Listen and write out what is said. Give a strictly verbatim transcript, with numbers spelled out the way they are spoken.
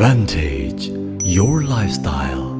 Vantage your lifestyle.